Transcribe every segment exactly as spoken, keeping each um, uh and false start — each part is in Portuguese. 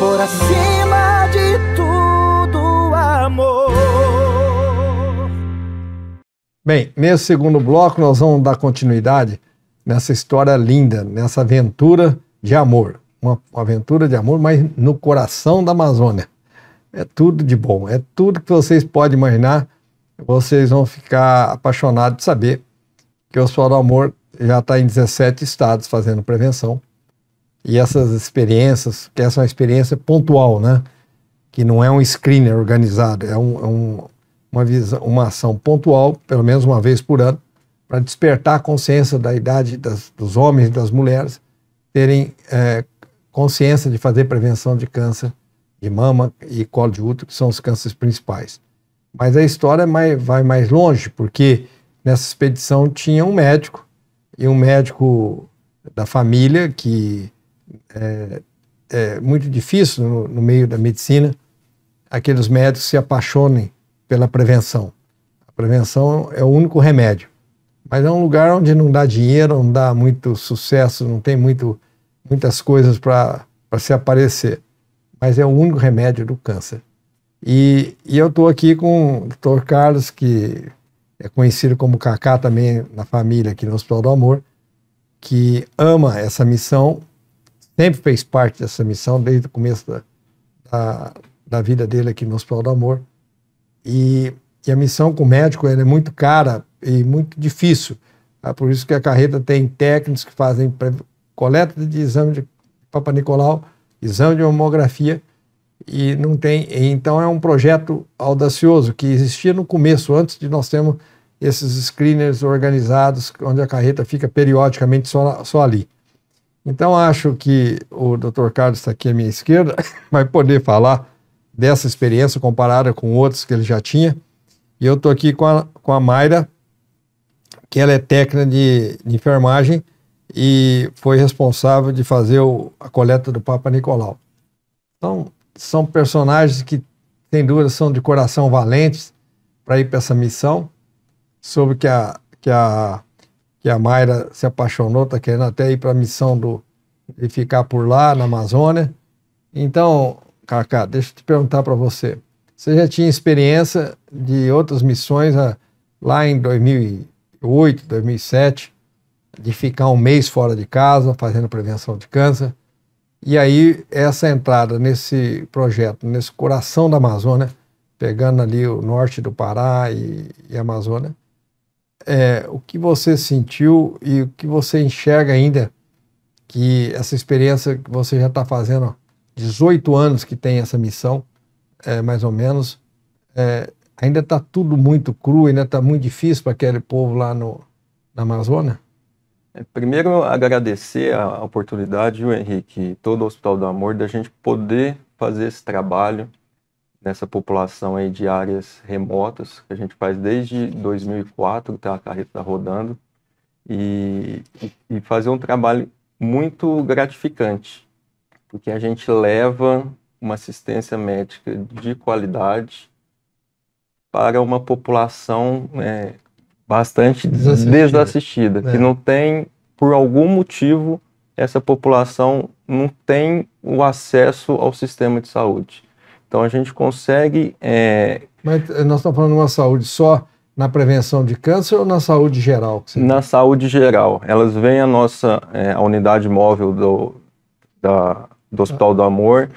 por acima de tudo, amor. Bem, nesse segundo bloco nós vamos dar continuidade nessa história linda, nessa aventura de amor. Uma aventura de amor, mas no coração da Amazônia. É tudo de bom, é tudo que vocês podem imaginar. Vocês vão ficar apaixonados de saber que o Hospital do Amor já está em dezessete estados fazendo prevenção. E essas experiências, que essa é uma experiência pontual, né? Que não é um screener organizado, é um, um, uma, visão, uma ação pontual, pelo menos uma vez por ano, para despertar a consciência da idade das, dos homens e das mulheres terem é, consciência de fazer prevenção de câncer de mama e colo de útero, que são os cânceres principais. Mas a história vai mais longe, porque nessa expedição tinha um médico, e um médico da família, que é, é muito difícil no, no meio da medicina, aqueles médicos se apaixonem pela prevenção. A prevenção é o único remédio. Mas é um lugar onde não dá dinheiro, não dá muito sucesso, não tem muito, muitas coisas para se aparecer. Mas é o único remédio do câncer. E, e eu estou aqui com o doutor Carlos, que é conhecido como Cacá também na família aqui no Hospital do Amor, que ama essa missão, sempre fez parte dessa missão desde o começo da, da, da vida dele aqui no Hospital do Amor. E, e a missão com o médico ela é muito cara e muito difícil. Tá? Por isso que a carreta tem técnicos que fazem coleta de exame de Papanicolau, exame de mamografia, e não tem, então é um projeto audacioso que existia no começo, antes de nós termos esses screeners organizados, onde a carreta fica periodicamente só, só ali. Então acho que o doutor Carlos está aqui à minha esquerda, vai poder falar dessa experiência comparada com outros que ele já tinha. E eu estou aqui com a, com a Mayra, que ela é técnica de, de enfermagem e foi responsável de fazer o, a coleta do Papanicolau. Então, são personagens que, sem dúvida, são de coração valentes para ir para essa missão. Sobre que a, que a, que a Mayra se apaixonou, está querendo até ir para a missão do, de ficar por lá, na Amazônia. Então, Cacá, deixa eu te perguntar para você. Você já tinha experiência de outras missões a, lá em dois mil e oito, dois mil e sete, de ficar um mês fora de casa, fazendo prevenção de câncer. E aí, essa entrada nesse projeto, nesse coração da Amazônia, pegando ali o norte do Pará e, e a Amazônia, é, o que você sentiu e o que você enxerga ainda que essa experiência que você já está fazendo há dezoito anos que tem essa missão, é, mais ou menos, é, ainda está tudo muito cru, ainda está muito difícil para aquele povo lá no, na Amazônia? Primeiro, agradecer a oportunidade, o Henrique, e todo o Hospital do Amor, da gente poder fazer esse trabalho nessa população aí de áreas remotas, que a gente faz desde dois mil e quatro, que tá, a carreta está rodando, e, e fazer um trabalho muito gratificante, porque a gente leva uma assistência médica de qualidade para uma população... É, bastante desassistida, desassistida é. Que não tem, por algum motivo, essa população não tem o acesso ao sistema de saúde. Então a gente consegue... É... Mas nós estamos falando de uma saúde só na prevenção de câncer ou na saúde geral? Que você na tem? Saúde geral. Elas vêm à nossa é, a unidade móvel do, da, do Hospital ah. do Amor,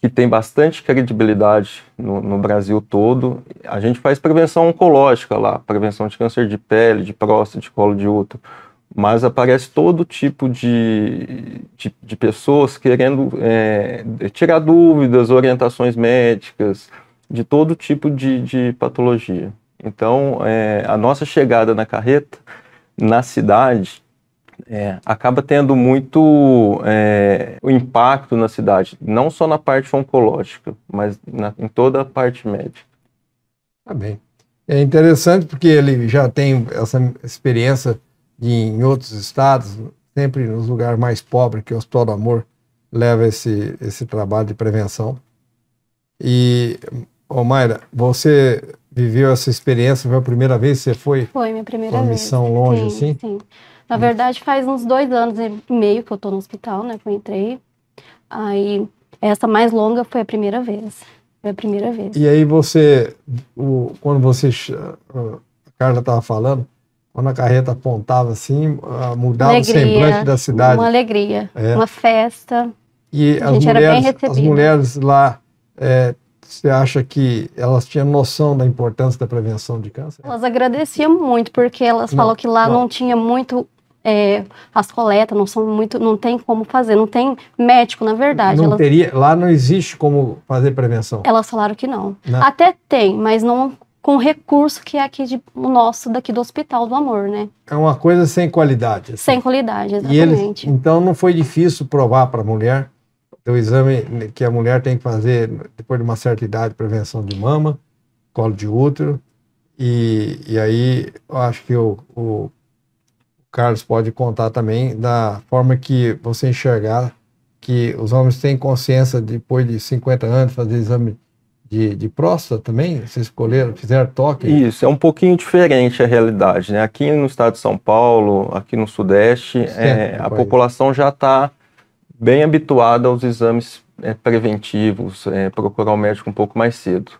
que tem bastante credibilidade no, no Brasil todo. A gente faz prevenção oncológica lá, prevenção de câncer de pele, de próstata, de colo de útero, mas aparece todo tipo de, de, de pessoas querendo é, tirar dúvidas, orientações médicas, de todo tipo de, de patologia. Então, é, a nossa chegada na carreta, na cidade... É, acaba tendo muito é, o impacto na cidade, não só na parte oncológica, mas na, em toda a parte médica. Tá bem. É interessante porque ele já tem essa experiência de, em outros estados, sempre nos lugares mais pobres que o Hospital do Amor leva esse, esse trabalho de prevenção. E, ô Mayra, você viveu essa experiência, foi a primeira vez que você foi? Foi minha primeira vez. Uma missão longe, assim? Sim. Na verdade, faz uns dois anos e meio que eu tô no hospital, né, que eu entrei. Aí Essa mais longa foi a primeira vez. Foi a primeira vez. E aí você, o, quando você, a Carla estava falando, quando a carreta apontava assim, mudava alegria, o semblante da cidade. Uma alegria, é. uma festa. E a as, gente mulheres, era bem recebida. As mulheres lá, é, você acha que elas tinham noção da importância da prevenção de câncer? Elas agradeciam muito, porque elas não, falam que lá não, não tinha muito... É, as coletas não são muito, não tem como fazer, não tem médico, na verdade. Não elas, teria, lá não existe como fazer prevenção. Elas falaram que não. não. Até tem, mas não com recurso que é aqui de, o nosso daqui do Hospital do Amor, né? É uma coisa sem qualidade. Assim. Sem qualidade, exatamente. E eles, então não foi difícil provar para a mulher o exame que a mulher tem que fazer depois de uma certa idade, prevenção de mama, colo de útero, e, e aí eu acho que o, o Carlos pode contar também da forma que você enxergar que os homens têm consciência depois de cinquenta anos fazer exame de, de próstata também? Vocês escolheram, fizeram toque? Isso, é um pouquinho diferente a realidade, né? Aqui no estado de São Paulo, aqui no Sudeste, é, a população já está bem habituada aos exames é, preventivos, é, procurar o médico um pouco mais cedo.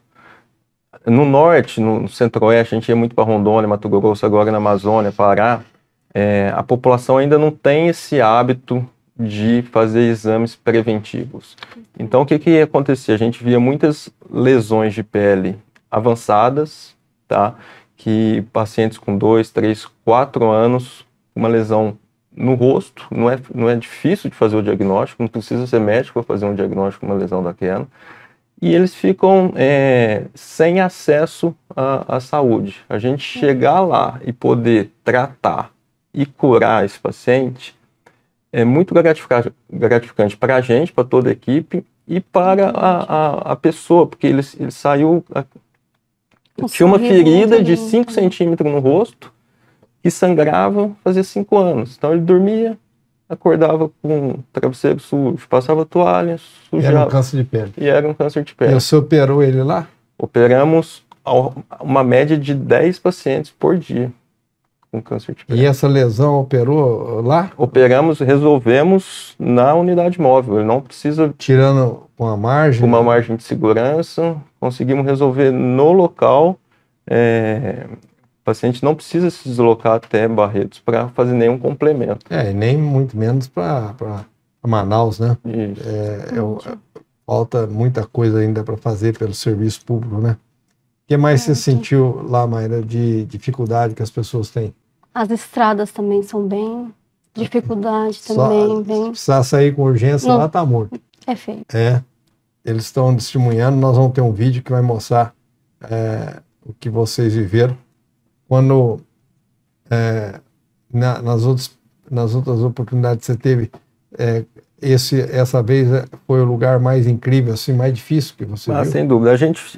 No Norte, no Centro-Oeste, a gente ia muito para Rondônia, Mato Grosso, agora na Amazônia, Pará. É, a população ainda não tem esse hábito de fazer exames preventivos. Então, o que que ia acontecer? A gente via muitas lesões de pele avançadas, tá? Que pacientes com dois, três, quatro anos, uma lesão no rosto, não é, não é difícil de fazer o diagnóstico, não precisa ser médico para fazer um diagnóstico de uma lesão daquela. E eles ficam é, sem acesso à, à saúde. A gente chegar lá e poder tratar e curar esse paciente é muito gratificante para a gente, para toda a equipe e para a, a, a pessoa, porque ele, ele saiu, a, tinha uma ferida de cinco centímetros no rosto e sangrava fazia cinco anos, então ele dormia, acordava com travesseiro sujo, passava toalha, sujava. Era um câncer de pele. E era um câncer de pele. E você operou ele lá? Operamos uma média de dez pacientes por dia. Com câncer de pele. E essa lesão operou lá? Operamos, resolvemos na unidade móvel. Ele não precisa... Tirando uma margem? Uma né? margem de segurança. Conseguimos resolver no local. É, o paciente não precisa se deslocar até Barretos para fazer nenhum complemento. É, e nem muito menos para Manaus, né? Isso. É, eu, falta muita coisa ainda para fazer pelo serviço público, né? O que mais você sentiu lá, Mayra, de dificuldade que as pessoas têm? As estradas também são bem... Dificuldade também, Só, bem... Se precisar sair com urgência, não. lá tá morto. É feio. É. Eles estão testemunhando, nós vamos ter um vídeo que vai mostrar é, o que vocês viveram. Quando, é, na, nas, outros, nas outras oportunidades que você teve, é, Esse, essa vez foi o lugar mais incrível, assim, mais difícil que você ah, viu? Sem dúvida. A gente,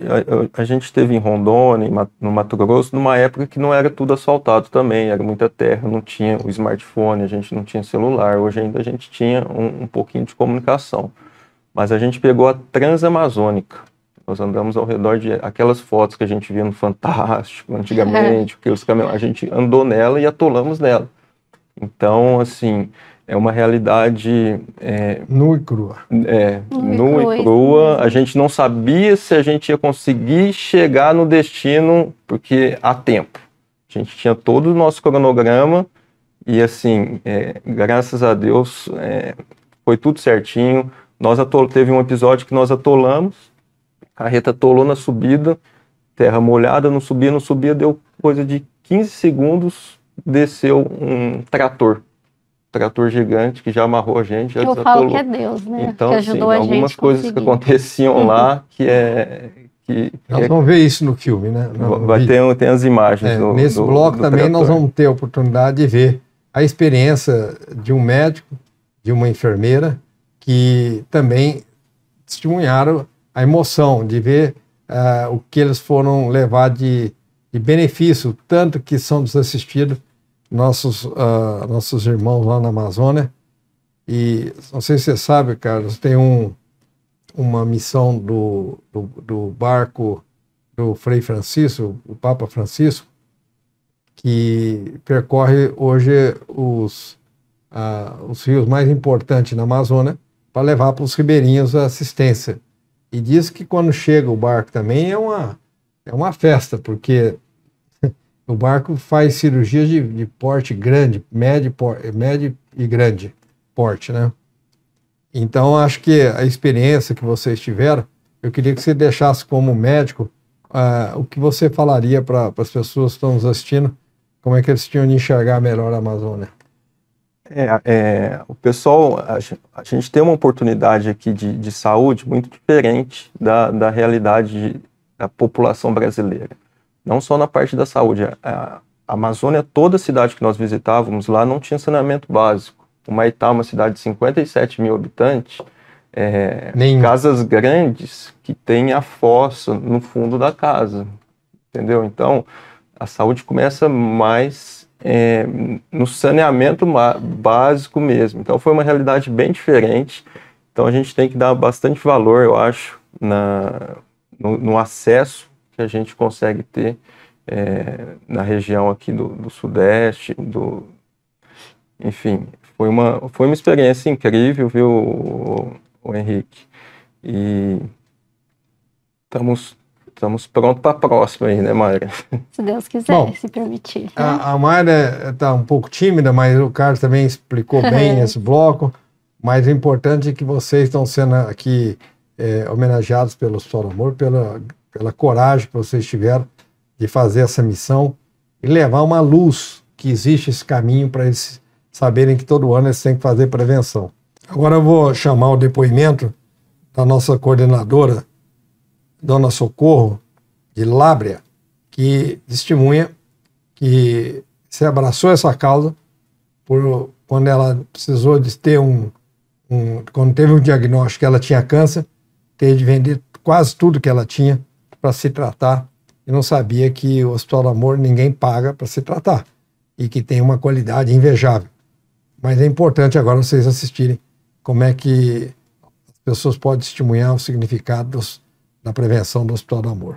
a, a gente esteve em Rondônia, no Mato Grosso, numa época que não era tudo asfaltado também, era muita terra, não tinha o smartphone, a gente não tinha celular, hoje ainda a gente tinha um, um pouquinho de comunicação. Mas a gente pegou a Transamazônica, nós andamos ao redor de aquelas fotos que a gente via no Fantástico, antigamente, aqueles caminhões, a gente andou nela e atolamos nela. Então, assim... É uma realidade... É, nua e crua. É, nua e crua. A gente não sabia se a gente ia conseguir chegar no destino, porque há tempo. A gente tinha todo o nosso cronograma e, assim, é, graças a Deus, é, foi tudo certinho. Nós atol... Teve um episódio que nós atolamos, a carreta atolou na subida, terra molhada, não subia, não subia, deu coisa de quinze segundos, desceu um trator. Trator gigante que já amarrou a gente, já desatolou. Eu falo que é Deus, né? Então, que ajudou assim, a gente algumas coisas conseguir. que aconteciam lá que é... Que, que nós é... vamos ver isso no filme, né? No Vai vídeo. ter tem as imagens. É, do, nesse do, bloco do também trator. Nós vamos ter a oportunidade de ver a experiência de um médico, de uma enfermeira, que também testemunharam a emoção de ver uh, o que eles foram levar de, de benefício, tanto que são desassistidos, Nossos, uh, nossos irmãos lá na Amazônia. E não sei se você sabe, Carlos, tem um, uma missão do, do, do barco do Frei Francisco, o Papa Francisco, que percorre hoje os, uh, os rios mais importantes na Amazônia para levar para os ribeirinhos a assistência. E diz que quando chega o barco também é uma, é uma festa, porque o barco faz cirurgias de, de porte grande, médio, porte, médio e grande porte, né? Então, acho que a experiência que vocês tiveram, eu queria que você deixasse como médico uh, o que você falaria para as pessoas que estão nos assistindo, como é que eles tinham de enxergar melhor a Amazônia. É, é, o pessoal, a gente tem uma oportunidade aqui de, de saúde muito diferente da, da realidade da população brasileira. Não só na parte da saúde. A, a Amazônia, toda cidade que nós visitávamos lá não tinha saneamento básico. O Maitá, uma cidade de cinquenta e sete mil habitantes, é, casas grandes que tem a fossa no fundo da casa. Entendeu? Então, a saúde começa mais... É, no saneamento básico mesmo. Então foi uma realidade bem diferente. Então a gente tem que dar bastante valor, eu acho, na, no, no acesso que a gente consegue ter é, na região aqui do, do Sudeste, do... enfim, foi uma, foi uma experiência incrível, viu, o, o Henrique? E estamos... Estamos prontos para a próxima aí, né, Mayra? Se Deus quiser, bom, se permitir. Né? A, a Mayra está um pouco tímida, mas o Carlos também explicou bem esse bloco. Mas o importante é que vocês estão sendo aqui é, homenageados pelo Hospital do Amor, pela, pela coragem que vocês tiveram de fazer essa missão e levar uma luz que existe esse caminho para eles saberem que todo ano eles têm que fazer prevenção. Agora eu vou chamar o depoimento da nossa coordenadora, Dona Socorro, de Lábrea, que testemunha que se abraçou essa causa por, quando ela precisou de ter um, um... Quando teve um diagnóstico que ela tinha câncer, teve de vender quase tudo que ela tinha para se tratar e não sabia que o Hospital do Amor ninguém paga para se tratar e que tem uma qualidade invejável. Mas é importante agora vocês assistirem como é que as pessoas podem testemunhar o significado dos... da prevenção do Hospital do Amor.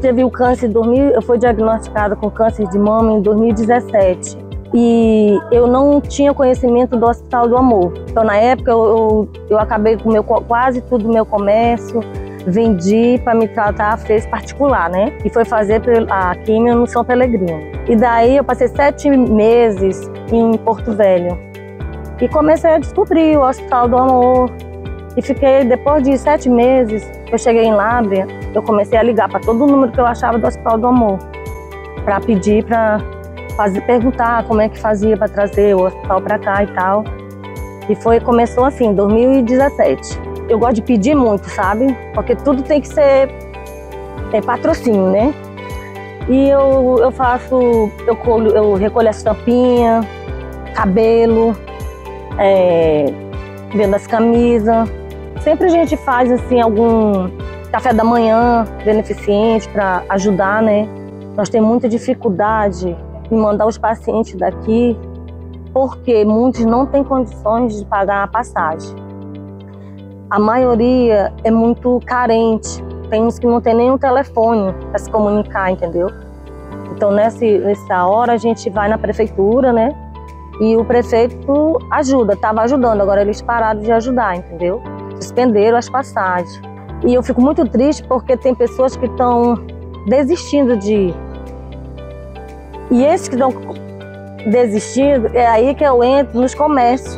Teve o câncer em dois mil, eu fui diagnosticada com câncer de mama em dois mil e dezessete e eu não tinha conhecimento do Hospital do Amor. Então na época eu, eu, eu acabei com meu, quase tudo o meu comércio, vendi para me tratar, fez particular, né? E foi fazer a quimio no São Pelegrino. E daí eu passei sete meses em Porto Velho e comecei a descobrir o Hospital do Amor. E fiquei, depois de sete meses, eu cheguei em Lábrea, eu comecei a ligar para todo o número que eu achava do Hospital do Amor, para pedir, para perguntar como é que fazia para trazer o hospital para cá e tal. E foi, começou assim, em dois mil e dezessete. Eu gosto de pedir muito, sabe? Porque tudo tem que ser é, patrocínio, né? E eu, eu faço, eu, colho, eu recolho as tampinhas, cabelo, é, vendo as camisas. Sempre a gente faz assim algum café da manhã beneficente para ajudar, né? Nós temos muita dificuldade em mandar os pacientes daqui porque muitos não têm condições de pagar a passagem. A maioria é muito carente, tem uns que não tem nem um telefone para se comunicar, entendeu? Então nessa, nessa hora a gente vai na prefeitura, né? E o prefeito ajuda, estava ajudando, agora eles pararam de ajudar, entendeu? Suspenderam as passagens. E eu fico muito triste porque tem pessoas que estão desistindo de ir. E esses que estão desistindo, é aí que eu entro nos comércios.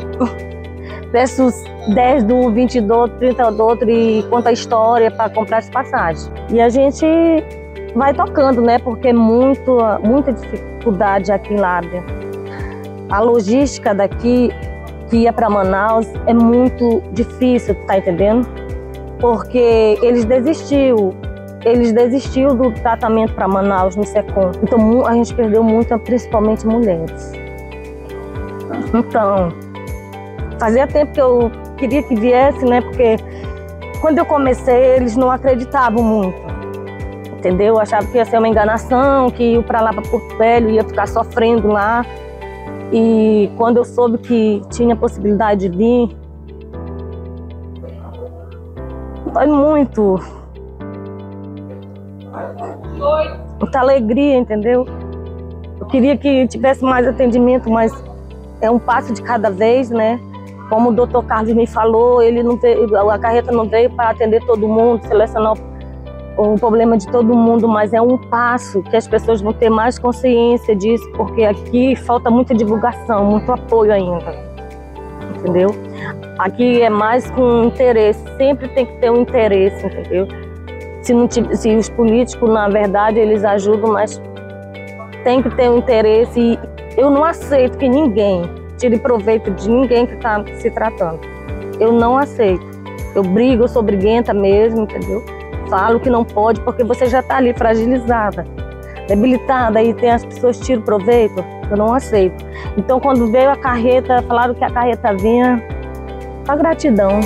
Peço dez do, vinte do outro, trinta do outro e conto a história para comprar as passagens. E a gente vai tocando, né? Porque muito, muita dificuldade aqui em Lábrea. A logística daqui que ia para Manaus é muito difícil, tá entendendo? Porque eles desistiu, eles desistiu do tratamento para Manaus no SECOM. Então a gente perdeu muito, principalmente mulheres. Então, fazia tempo que eu queria que viesse, né? Porque Quando eu comecei, eles não acreditavam muito, entendeu? Achavam que ia ser uma enganação, que ia para lá, para Porto Velho, ia ficar sofrendo lá. E quando eu soube que tinha possibilidade de vir, foi muito. Muita alegria, entendeu? Eu queria que tivesse mais atendimento, mas é um passo de cada vez, né? Como o doutor Carlos me falou, ele não veio, a carreta não veio para atender todo mundo, selecionar o, o problema de todo mundo, mas é um passo que as pessoas vão ter mais consciência disso, porque aqui falta muita divulgação, muito apoio ainda, entendeu? Aqui é mais com interesse, sempre tem que ter um interesse, entendeu? Se, não, se os políticos, na verdade, eles ajudam, mas tem que ter um interesse. E eu não aceito que ninguém tire proveito de ninguém que está se tratando. Eu não aceito. Eu brigo, eu sou briguenta mesmo, entendeu? Falo que não pode porque você já está ali fragilizada, debilitada, e tem as pessoas tiram proveito. Eu não aceito. Então, quando veio a carreta, falaram que a carreta vinha, a gratidão.